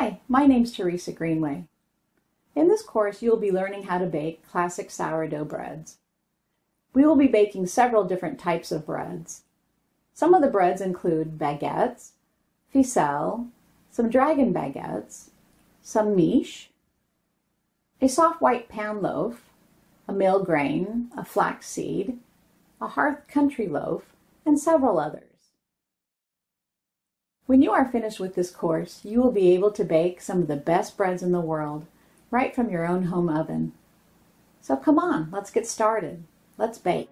Hi, my name's Teresa Greenway. In this course, you'll be learning how to bake classic sourdough breads. We will be baking several different types of breads. Some of the breads include baguettes, ficelle, some dragon baguettes, some miche, a soft white pound loaf, a mill grain, a flax seed, a hearth country loaf, and several others. When you are finished with this course, you will be able to bake some of the best breads in the world, right from your own home oven. So come on, let's get started. Let's bake.